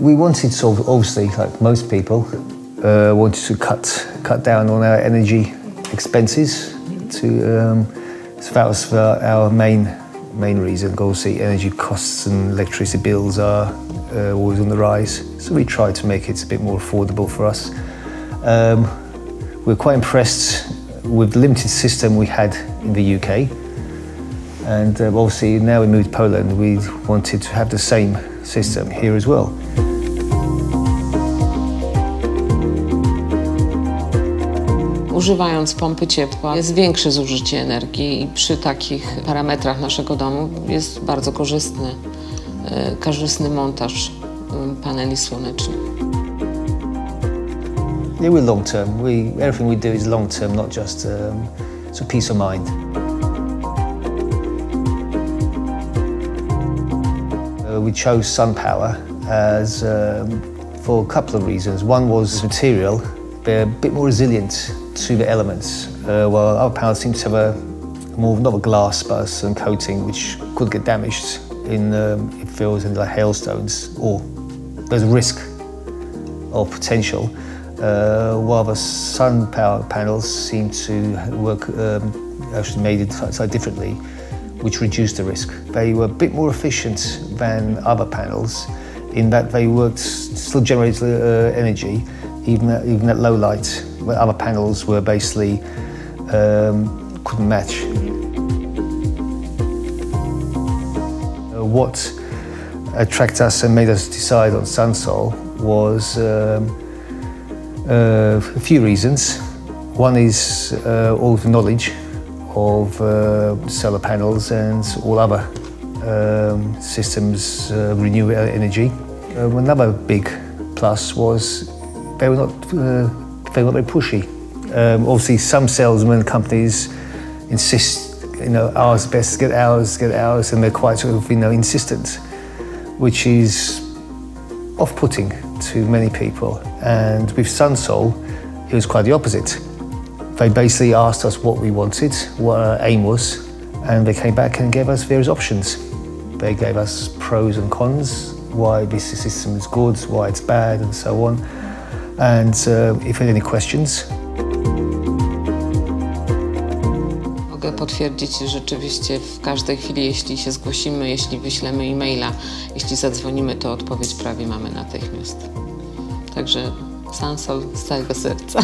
We wanted, sort of, obviously, like most people, wanted to cut down on our energy expenses. So that was our main reason. Obviously, energy costs and electricity bills are always on the rise. So we tried to make it a bit more affordable for us. We're quite impressed with the limited system we had in the UK. And obviously, now we moved to Poland, we wanted to have the same system here as well. Używając pompy ciepła jest większe zużycie energii I przy takich parametrach naszego domu jest bardzo korzystny montaż paneli słonecznych. Yeah, we're long term. Everything we do is long term, not just it's a peace of mind. We chose sun power as for a couple of reasons. One was material. They're a bit more resilient to the elements, while our panel seems to have a more, not a glass, but some coating which could get damaged in if it was in like hailstones, or there's a risk of potential, while the sun power panels seem to work, actually made it slightly differently, which reduced the risk. They were a bit more efficient than other panels in that they worked, still generated energy, even at low light, where other panels were basically couldn't match. What attracted us and made us decide on SunSol was a few reasons. One is all the knowledge of solar panels and all other systems, renewable energy. Another big plus was they were not very pushy. Obviously, some salesmen companies insist, ours best, get ours, and they're quite sort of, insistent, which is off-putting to many people. And with SunSol, it was quite the opposite. They basically asked us what we wanted, what our aim was, and they came back and gave us various options. They gave us pros and cons, why this system is good, why it's bad, and so on. And if there are any questions. Mogę potwierdzić, że rzeczywiście w każdej chwili, jeśli się zgłosimy, jeśli wyślemy e-maila, jeśli zadzwonimy, to odpowiedź prawie mamy natychmiast. Także SunSol z całego serca.